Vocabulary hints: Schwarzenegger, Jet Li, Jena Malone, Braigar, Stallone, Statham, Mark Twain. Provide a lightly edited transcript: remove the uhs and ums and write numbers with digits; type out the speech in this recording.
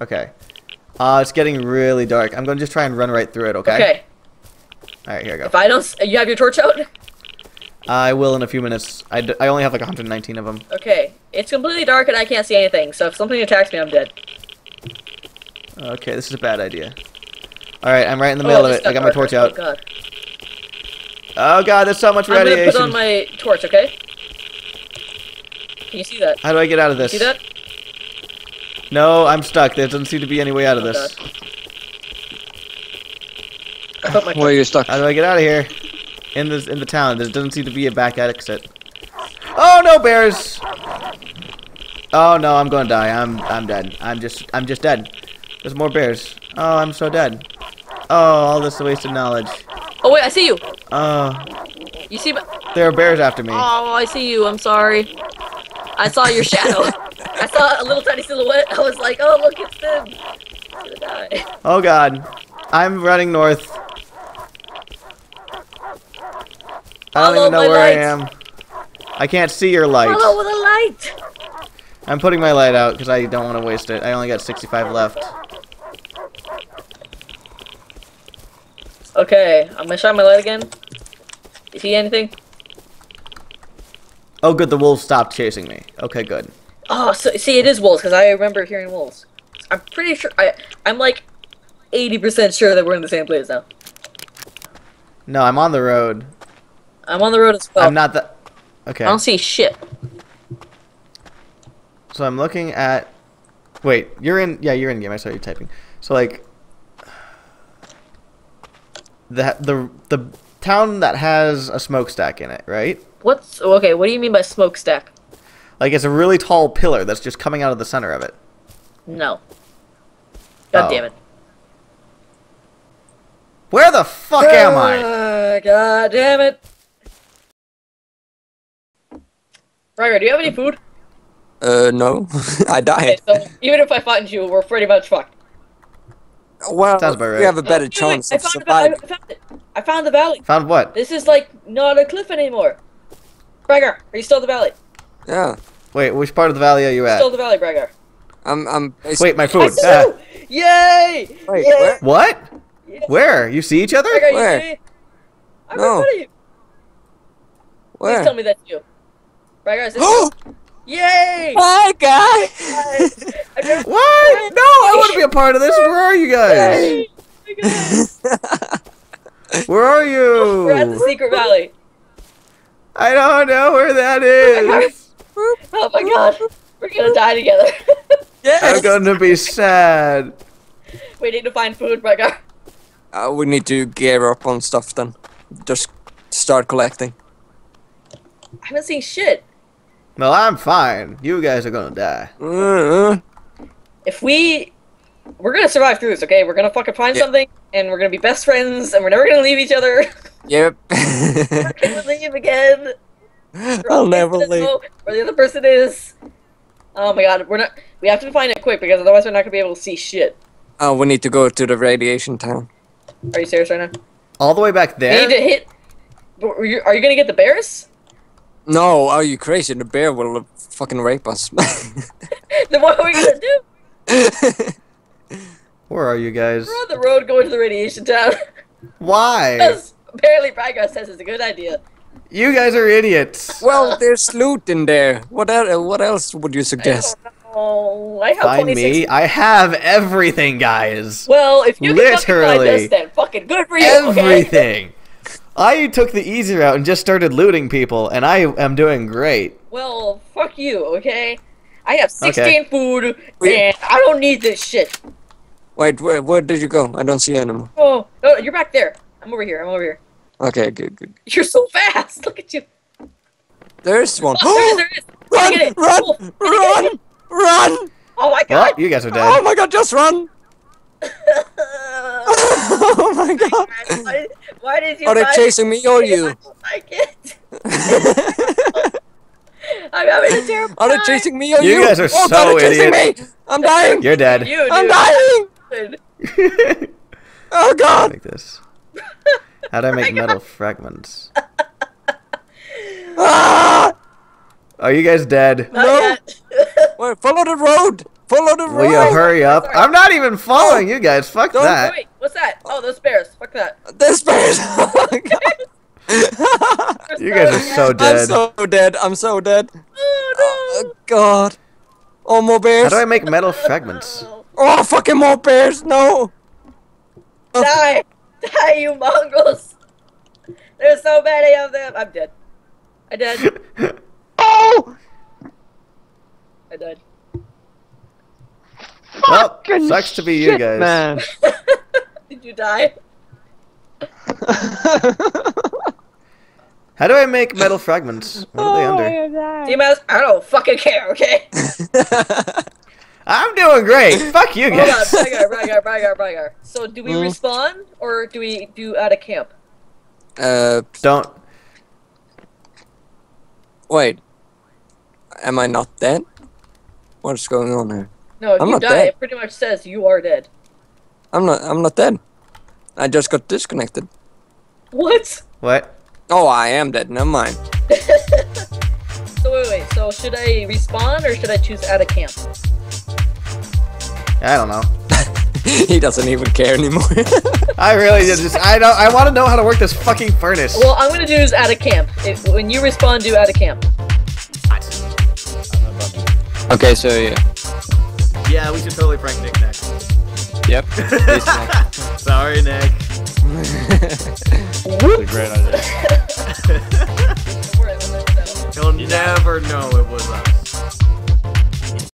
Okay. It's getting really dark. I'm going to just try and run right through it, okay? Okay. Alright, here I go. If I don't... You have your torch out? I will in a few minutes. I only have like 119 of them. Okay. It's completely dark and I can't see anything, so if something attacks me, I'm dead. Okay, this is a bad idea. Alright, I'm right in the middle of it. I got my torch out. Oh god, there's so much radiation. I'm gonna put on my torch, okay? Can you see that? How do I get out of this? See that? No, I'm stuck. There doesn't seem to be any way out of this. I put my torch. Where are you stuck? How do I get out of here? In the town, there doesn't seem to be a back exit. Oh no, bears! Oh no, I'm gonna die. I'm dead. I'm just dead. There's more bears. Oh, I'm so dead. Oh, all this wasted knowledge. Oh wait, I see you. You see? There are bears after me. Oh, I see you. I'm sorry. I saw your shadow. I saw a little tiny silhouette. I was like, oh look, it's them. I'm gonna die. Oh god, I'm running north. I don't even know where I am. I can't see your light. Follow the light. I'm putting my light out because I don't want to waste it. I only got 65 left. Okay, I'm gonna shine my light again. You see anything? Oh, good. The wolves stopped chasing me. Okay, good. Oh, so see, it is wolves because I remember hearing wolves. I'm pretty sure. I'm like 80% sure that we're in the same place now. No, I'm on the road. I'm on the road as well. I'm not the... Okay. I don't see shit. So I'm looking at... Wait, you're in... Yeah, you're in game. I saw you typing. So, like... The town that has a smokestack in it, right? What's... Okay, what do you mean by smokestack? Like, it's a really tall pillar that's just coming out of the center of it. No. God damn it. Where the fuck am I? God damn it. Braigar, do you have any food? No. I died. Okay, so even if I find you, we're pretty much fucked. Well, we have a better chance of surviving. I found it. I found the valley. Found what? This is like not a cliff anymore. Braigar, are you still in the valley? Yeah. Wait, which part of the valley are you at? Still in the valley, Braigar. I'm. Wait, my food. I see you! Yay! Wait, yay! Where? What? Yeah. Where? You see each other? Braigar, where? You see me? I'm in front of you. Where? Please tell me that's you. Braigar, is this Yay! Hi, guys! What? No, I want to be a part of this. Where are you guys? Where are you? We're at the Secret Valley. I don't know where that is. Oh my god. We're gonna die together. Yes. I'm gonna be sad. We need to find food, Braigar. We need to gear up on stuff then. Just start collecting. I haven't seen shit. Well, I'm fine. You guys are gonna die. If we're gonna survive through this, okay? We're gonna fucking find something, and we're gonna be best friends, and we're never gonna leave each other. Yep. We're gonna leave again. I'll never leave. Where the other person is. Oh my god, we're not. We have to find it quick because otherwise we're not gonna be able to see shit. Oh, we need to go to the radiation town. Are you serious right now? All the way back there. We need to hit. Are you gonna get the bears? No, are you crazy? The bear will fucking rape us. Then what are we gonna do? Where are you guys? We're on the road going to the radiation town. Why? Because apparently Braigar says it's a good idea. You guys are idiots. Well, there's loot in there. What else would you suggest? I have By 26. Me? I have everything, guys. Well, if you can fucking find this, then fucking good for you. Everything. Okay? I took the easy route and just started looting people, and I am doing great. Well, fuck you, okay? I have 16 food, and I don't need this shit. Wait, where did you go? I don't see you anymore. Oh, no, you're back there. I'm over here. Okay, good. You're so fast. Look at you. There's one. Oh, there is. Run! Oh my god. Oh, you guys are dead. Oh my god, just run. Oh my god. Why did you? Are they chasing me or you? I don't like it. I'm having a terrible time. Are they chasing me or you? You guys are so idiots. I'm dying. You're dead. I'm dying. Oh god. Like this. How do I make metal fragments? Are you guys dead? No. Wait, follow the road. Follow the road. Will you hurry up? Sorry. I'm not even following you guys. Fuck that. Wait, what's that? Oh, those bears. Fuck that. Those bears. Oh, my God. You guys are so dead. I'm so dead. I'm so dead. Oh, no. Oh, God. Oh, more bears. How do I make metal fragments? Oh, fucking more bears. No. Die. Die, you mongrels. There's so many of them. I'm dead. I died. Oh! I died. Well, sucks to be you guys. Man. Did you die? How do I make metal fragments? What are they under? D-Mouse, I don't fucking care, okay? I'm doing great. Fuck you guys. Hold on, Braigar. So do we respawn or do we do out of camp? Don't. Wait. Am I not dead? What's going on here? No, if you die, it pretty much says you are dead. I'm not dead. I just got disconnected. What? What? Oh, I am dead. Never mind. So wait. So should I respawn or should I choose out of camp? I don't know. He doesn't even care anymore. I really just I want to know how to work this fucking furnace. Well, I'm gonna do is out of camp. When you respawn, do out of camp. Okay, so yeah. Yeah, we should totally prank Nick next. Yep. Sorry, Nick. That's a great idea. He'll never know it was us.